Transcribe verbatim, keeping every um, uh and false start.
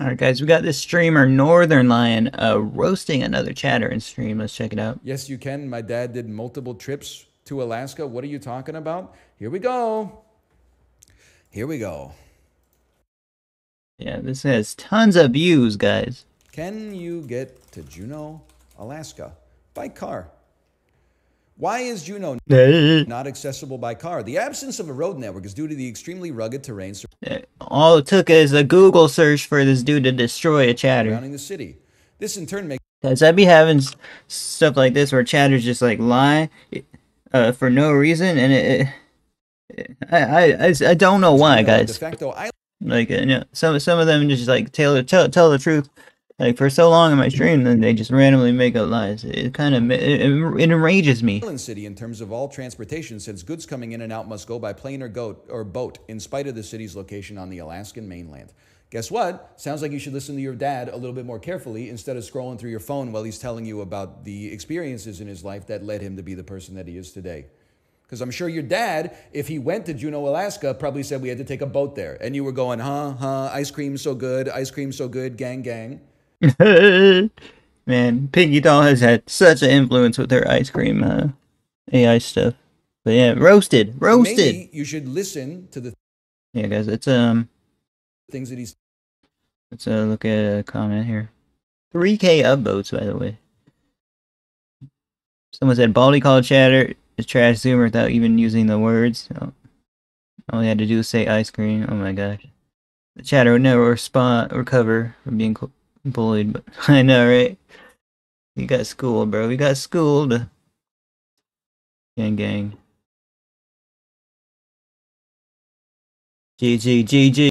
All right, guys, we got this streamer, Northern Lion, uh, roasting another chatter in stream. Let's check it out. Yes, you can. My dad did multiple trips to Alaska. What are you talking about? Here we go. Here we go. Yeah, this has tons of views, guys. Can you get to Juneau, Alaska by car? Why is Juneau not accessible by car? The absence of a road network is due to the extremely rugged terrain. All it took is a Google search for this dude to destroy a chatter. Surrounding the city. This in turn makes... Guys, I'd be having stuff like this where chatters just like lie uh, for no reason. And it, it, I, I, I don't know why, guys. De facto, I... Like, you know, some, some of them just like tell, tell, tell the truth. Like, for so long in my stream, then they just randomly make up lies. It kind of it, it enrages me. City in terms of all transportation, since goods coming in and out must go by plane or goat or boat, in spite of the city's location on the Alaskan mainland. Guess what? Sounds like you should listen to your dad a little bit more carefully instead of scrolling through your phone while he's telling you about the experiences in his life that led him to be the person that he is today. Because I'm sure your dad, if he went to Juneau, Alaska, probably said we had to take a boat there, and you were going, huh, huh, ice cream's so good, ice cream's so good, gang, gang. Man, Piggy Doll has had such an influence with her ice cream uh, A I stuff. But yeah, roasted, roasted. Maybe you should listen to the. Yeah, guys, it's um. Things that he's. Let's uh, look at a comment here. three K upvotes, by the way. Someone said Baldy called chatter a trash zoomer without even using the words. Oh. All he had to do was say ice cream. Oh my gosh, the chatter would never respond, recover from being cool. Bullied, but I know, right? You got schooled, bro. We got schooled. Gang, gang. G G G G.